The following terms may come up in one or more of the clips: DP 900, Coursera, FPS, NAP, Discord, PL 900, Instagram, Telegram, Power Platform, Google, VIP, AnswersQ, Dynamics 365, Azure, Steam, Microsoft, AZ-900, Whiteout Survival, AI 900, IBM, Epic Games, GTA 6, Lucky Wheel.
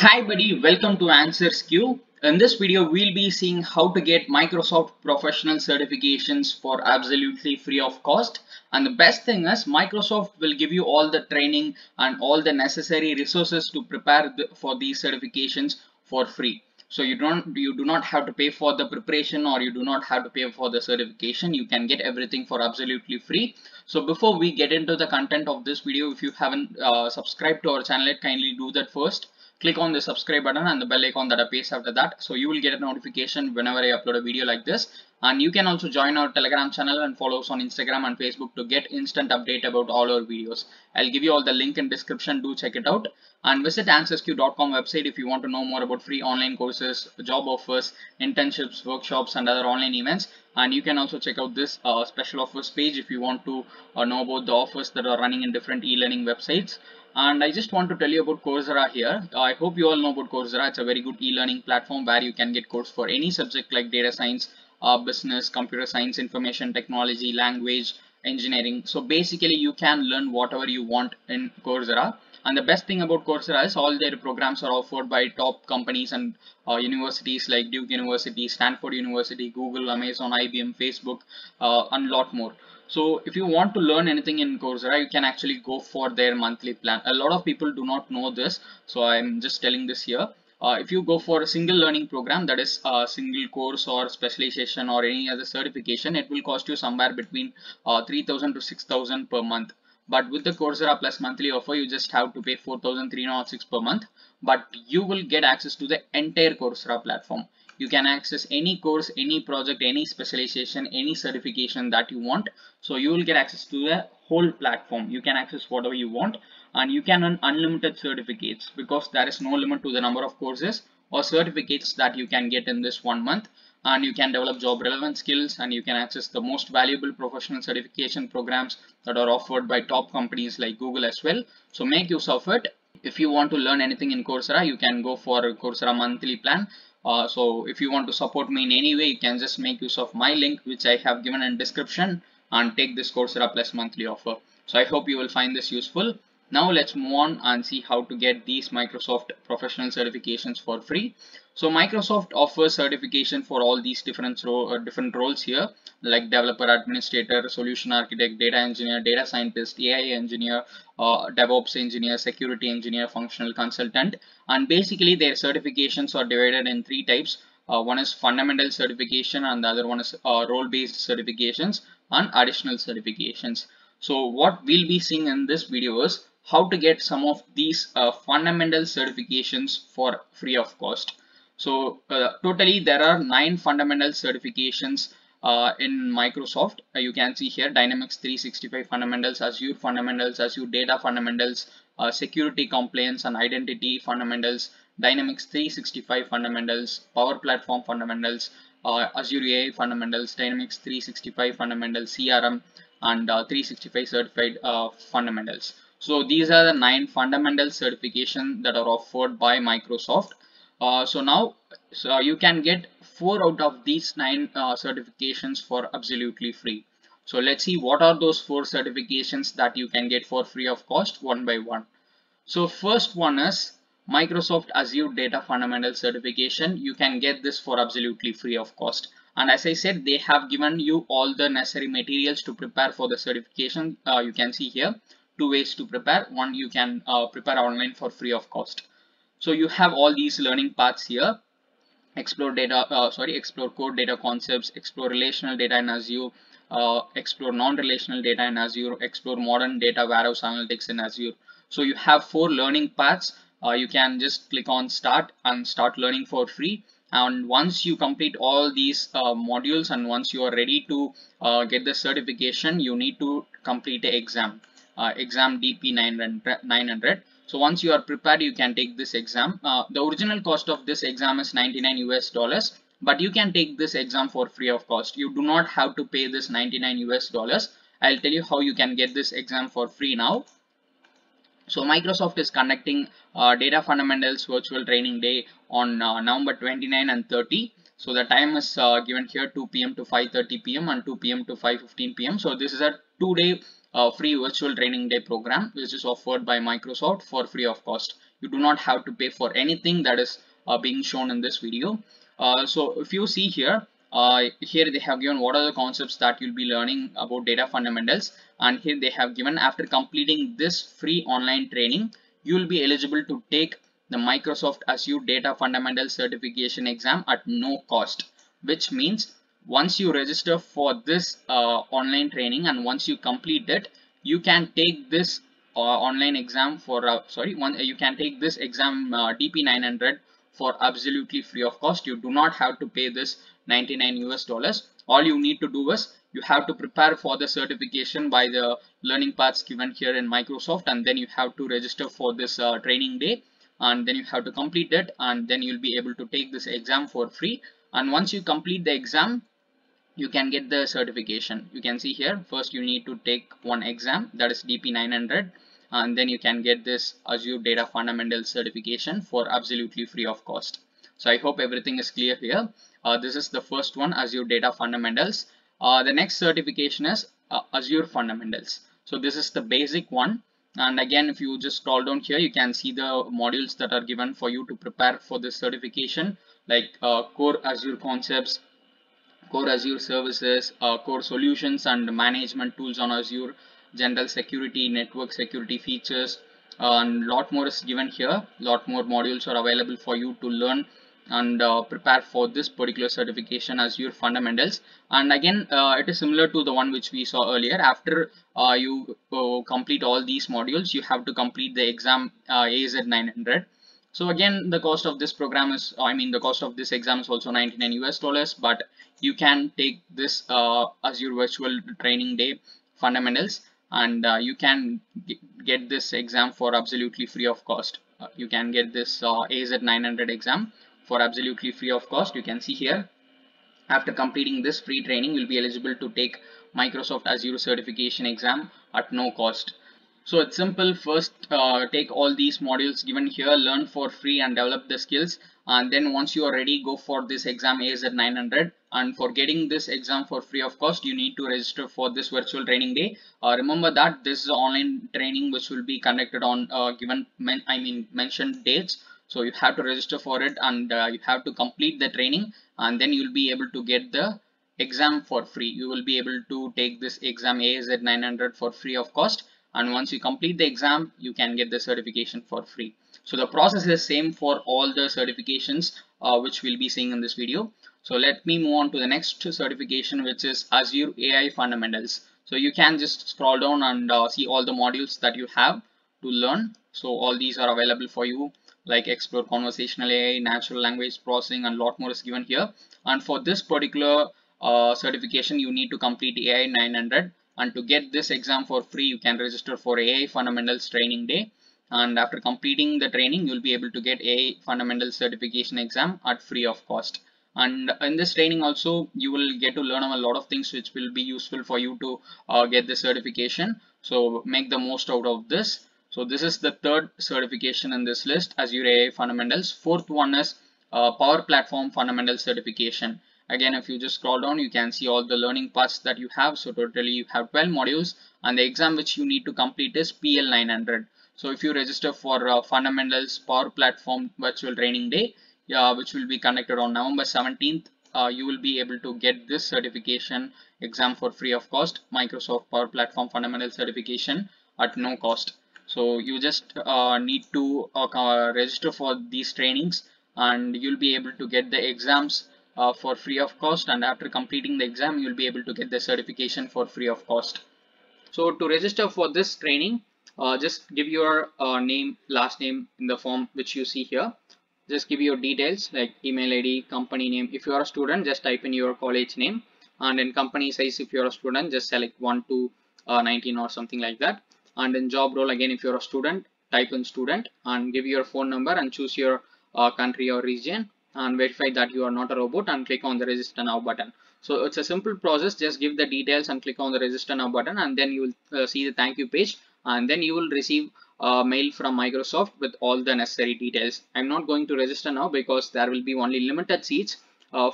Hi buddy, welcome to AnswersQ. In this video, we'll be seeing how to get Microsoft professional certifications for absolutely free of cost. And the best thing is Microsoft will give you all the training and all the necessary resources to prepare for these certifications for free. So you do not have to pay for the preparation, or you do not have to pay for the certification. You can get everything for absolutely free. So before we get into the content of this video, if you haven't subscribed to our channel, kindly do that first. Click on the subscribe button and the bell icon that appears after that, so you will get a notification whenever I upload a video like this. And you can also join our Telegram channel and follow us on Instagram and Facebook to get instant update about all our videos. I'll give you all the link in description, do check it out. And visit AnswersQ.com website if you want to know more about free online courses, job offers, internships, workshops and other online events. And you can also check out this special offers page if you want to know about the offers that are running in different e-learning websites. And I just want to tell you about Coursera here. I hope you all know about Coursera. It's a very good e-learning platform where you can get courses for any subject like data science, business, computer science, information technology, language, engineering. So basically you can learn whatever you want in Coursera. And the best thing about Coursera is all their programs are offered by top companies and universities like Duke University, Stanford University, Google, Amazon, IBM, Facebook, and a lot more. So if you want to learn anything in Coursera, you can actually go for their monthly plan. A lot of people do not know this, so I'm just telling this here. If you go for a single learning program, that is a single course or specialization or any other certification, it will cost you somewhere between 3,000 to 6,000 per month. But with the Coursera Plus monthly offer, you just have to pay 4,306 per month. But you will get access to the entire Coursera platform. You can access any course, any project, any specialization, any certification that you want. So you will get access to the whole platform. You can access whatever you want, and you can earn unlimited certificates because there is no limit to the number of courses or certificates that you can get in this 1 month. And you can develop job relevant skills, and you can access the most valuable professional certification programs that are offered by top companies like Google as well. So make use of it. If you want to learn anything in Coursera, you can go for a Coursera monthly plan. So if you want to support me in any way, you can just make use of my link, which I have given in description, and take this Coursera Plus monthly offer. So I hope you will find this useful. Now let's move on and see how to get these Microsoft professional certifications for free. So Microsoft offers certification for all these different roles here, like developer, administrator, solution architect, data engineer, data scientist, AI engineer, DevOps engineer, security engineer, functional consultant. And basically their certifications are divided in three types. One is fundamental certification, and the other one is role-based certifications and additional certifications. So what we'll be seeing in this video is how to get some of these fundamental certifications for free of cost. So totally there are 9 fundamental certifications in Microsoft. You can see here Dynamics 365 fundamentals, Azure data fundamentals, security compliance and identity fundamentals, Dynamics 365 fundamentals, Power Platform fundamentals, Azure AI fundamentals, Dynamics 365 fundamentals, CRM and 365 certified fundamentals. So these are the 9 fundamental certifications that are offered by Microsoft. So you can get 4 out of these 9 certifications for absolutely free. So let's see what are those 4 certifications that you can get for free of cost one by one. So first one is Microsoft Azure Data Fundamental certification. You can get this for absolutely free of cost. And as I said, they have given you all the necessary materials to prepare for the certification. You can see here 2 ways to prepare. One, you can prepare online for free of cost. So you have all these learning paths here. Explore core data concepts, explore relational data in Azure, explore non-relational data in Azure, explore modern data warehouse analytics in Azure. So you have 4 learning paths. You can just click on start and start learning for free. And once you complete all these modules, and once you are ready to get the certification, you need to complete an exam, exam DP 900. So once you are prepared, you can take this exam. The original cost of this exam is $99 US, but you can take this exam for free of cost. You do not have to pay this $99 US. I'll tell you how you can get this exam for free now. So Microsoft is conducting Data Fundamentals Virtual Training Day on November 29 and 30. So the time is given here 2 p.m. to 5:30 p.m. and 2 p.m. to 5:15 p.m. So this is a 2-day free virtual training day program which is offered by Microsoft for free of cost. You do not have to pay for anything that is being shown in this video. So if you see here, here they have given what are the concepts that you'll be learning about data fundamentals, and here they have given after completing this free online training, you'll be eligible to take the Microsoft Azure Data Fundamentals Certification exam at no cost, which means once you register for this online training and once you complete it, you can take this online exam for you can take this exam DP 900 for absolutely free of cost. You do not have to pay this $99. All you need to do is you have to prepare for the certification by the learning paths given here in Microsoft, and then you have to register for this training day, and then you have to complete it, and then you'll be able to take this exam for free. And once you complete the exam, you can get the certification. You can see here, first you need to take one exam, that is DP 900, and then you can get this Azure Data Fundamentals certification for absolutely free of cost. So I hope everything is clear here. This is the first one, Azure Data Fundamentals. The next certification is Azure Fundamentals. So this is the basic one. And again, if you just scroll down here, you can see the modules that are given for you to prepare for this certification, like core Azure concepts, core Azure services, core solutions and management tools on Azure, general security, network security features, and lot more is given here. Lot more modules are available for you to learn and prepare for this particular certification, Azure Fundamentals. And again, it is similar to the one which we saw earlier. After you complete all these modules, you have to complete the exam AZ-900. So again, the cost of this program is, the cost of this exam is also $99, but you can take this Azure Virtual Training Day Fundamentals, and you can get this exam for absolutely free of cost. You can get this AZ-900 exam for absolutely free of cost. You can see here, after completing this free training, you'll be eligible to take Microsoft Azure certification exam at no cost. So it's simple. First, take all these modules given here, learn for free and develop the skills. And then once you are ready, go for this exam AZ-900. And for getting this exam for free of cost, you need to register for this virtual training day. Remember that this is online training which will be conducted on mentioned dates. So you have to register for it, and you have to complete the training, and then you'll be able to get the exam for free. You will be able to take this exam AZ-900 for free of cost. And once you complete the exam, you can get the certification for free. So the process is same for all the certifications which we'll be seeing in this video. So let me move on to the next certification, which is Azure AI Fundamentals. So you can just scroll down and see all the modules that you have to learn. So all these are available for you, like explore conversational AI, natural language processing, and lot more is given here. And for this particular certification, you need to complete AI 900. And to get this exam for free, you can register for AI Fundamentals Training Day. And after completing the training, you'll be able to get AI Fundamentals certification exam at free of cost. And in this training also, you will get to learn a lot of things which will be useful for you to get the certification. So make the most out of this. So this is the third certification in this list, Azure AI Fundamentals. Fourth one is Power Platform Fundamentals Certification. Again, if you just scroll down, you can see all the learning paths that you have. So totally you have 12 modules, and the exam which you need to complete is PL 900. So if you register for Fundamentals Power Platform Virtual Training Day, which will be conducted on November 17th, you will be able to get this certification exam for free of cost, Microsoft Power Platform Fundamentals Certification at no cost. So you just need to register for these trainings, and you'll be able to get the exams for free of cost. And after completing the exam, you'll be able to get the certification for free of cost. So to register for this training, just give your name, last name in the form which you see here. Just give your details like email ID, company name. If you are a student, just type in your college name, and in company size, if you are a student, just select 1 to 19 or something like that. And in job role, again, if you're a student, type in student and give your phone number and choose your country or region, and verify that you are not a robot and click on the register now button. So it's a simple process. Just give the details and click on the register now button, and then you will see the thank you page, and then you will receive a mail from Microsoft with all the necessary details. I'm not going to register now because there will be only limited seats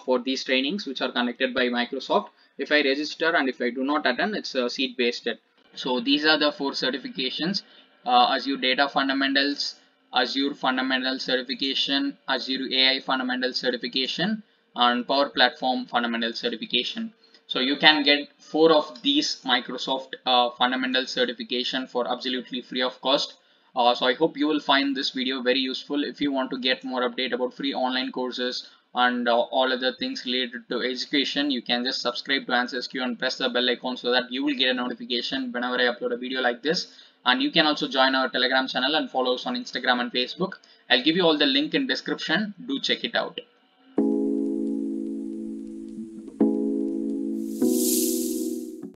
for these trainings which are conducted by Microsoft. If I register and if I do not attend, it's seat based. So these are the four certifications, Azure Data Fundamentals, Azure Fundamental Certification, Azure AI Fundamental Certification, and Power Platform Fundamental Certification. So you can get 4 of these Microsoft Fundamental Certification for absolutely free of cost. So I hope you will find this video very useful. If you want to get more update about free online courses and all other things related to education, you can just subscribe to AnswersQ and press the bell icon so that you will get a notification whenever I upload a video like this. And you can also join our Telegram channel and follow us on Instagram and Facebook. I'll give you all the link in description. Do check it out.